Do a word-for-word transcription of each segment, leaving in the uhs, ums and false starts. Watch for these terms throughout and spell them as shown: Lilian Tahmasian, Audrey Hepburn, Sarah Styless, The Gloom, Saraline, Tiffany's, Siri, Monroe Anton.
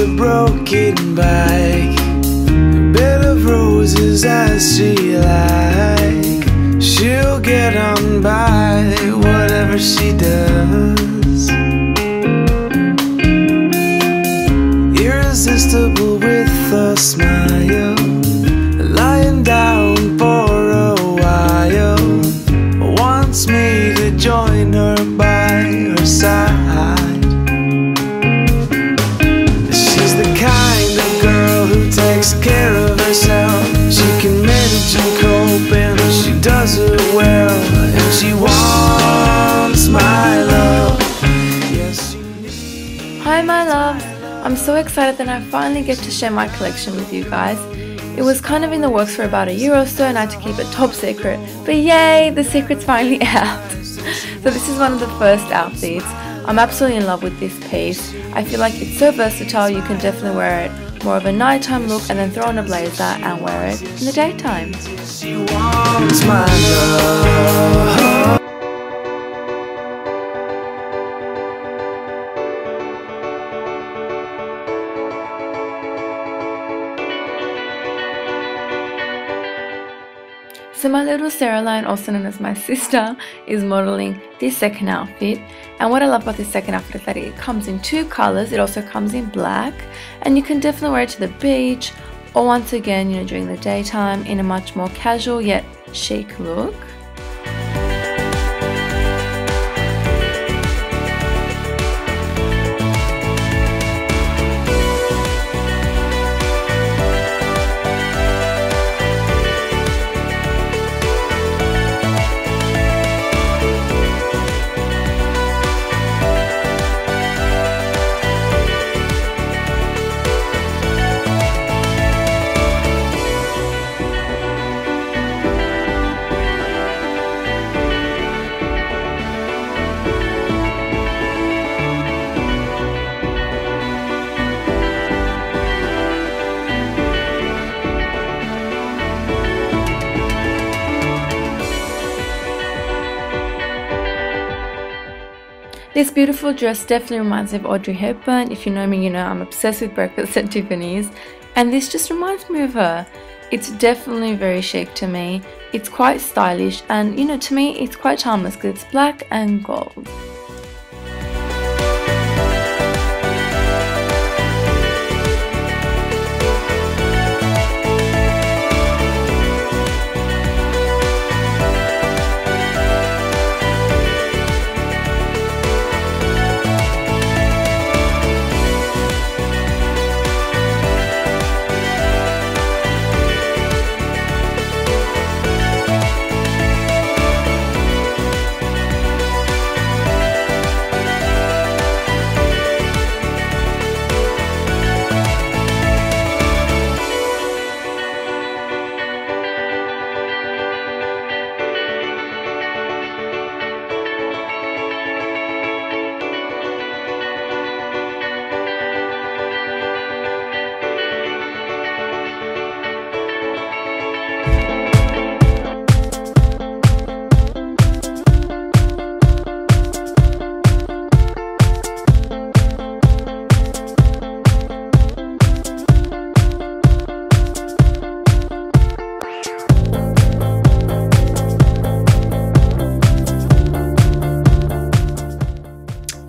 a broken bike, a bed of roses as she like. She'll get on by whatever she does. Irresistible with a smile, lying down for a while, wants me to join her by her side. Care of herself, she can manage and cope, and she does it well, and she wants my love. Yes, she needs. Hi my loves, I'm so excited that I finally get to share my collection with you guys. It was kind of in the works for about a year or so and I had to keep it top secret, but yay, the secret's finally out. So this is one of the first outfits. I'm absolutely in love with this piece. I feel like it's so versatile, you can definitely wear it more of a nighttime look and then throw on a blazer and wear it in the daytime. She wants my love. So my little Saraline, also known as my sister, is modelling this second outfit, and what I love about this second outfit is that it comes in two colours. It also comes in black, and you can definitely wear it to the beach or once again, you know, during the daytime in a much more casual yet chic look. This beautiful dress definitely reminds me of Audrey Hepburn. If you know me, you know I'm obsessed with breakfast at Tiffany's, and this just reminds me of her. It's definitely very chic to me. It's quite stylish, and you know, to me it's quite timeless because it's black and gold.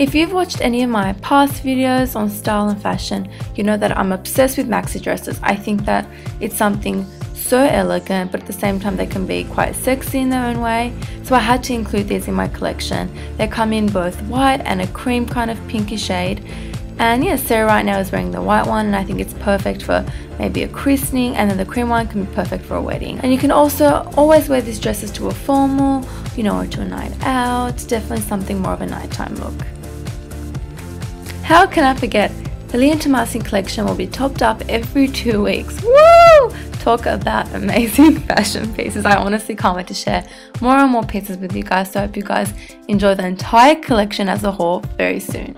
If you've watched any of my past videos on style and fashion, you know that I'm obsessed with maxi dresses. I think that it's something so elegant, but at the same time they can be quite sexy in their own way. So I had to include these in my collection. They come in both white and a cream kind of pinky shade. And yeah, Sarah right now is wearing the white one, and I think it's perfect for maybe a christening, and then the cream one can be perfect for a wedding. And you can also always wear these dresses to a formal, you know, or to a night out. It's definitely something more of a nighttime look. How can I forget? The Lilian Tahmasian collection will be topped up every two weeks. Woo! Talk about amazing fashion pieces. I honestly can't wait to share more and more pieces with you guys. So I hope you guys enjoy the entire collection as a whole very soon.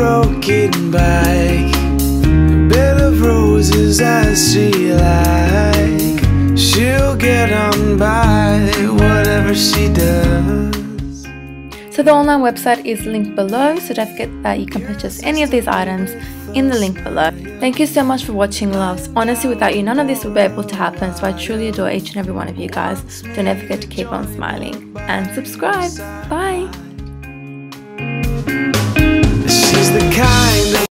broken bike, a bed of roses as she like. She'll get on by whatever she does. So the online website is linked below, so don't forget that you can purchase any of these items in the link below. Thank you so much for watching, loves. Honestly, without you, none of this would be able to happen, so I truly adore each and every one of you guys. Don't ever forget to keep on smiling and subscribe. Bye! She's the kind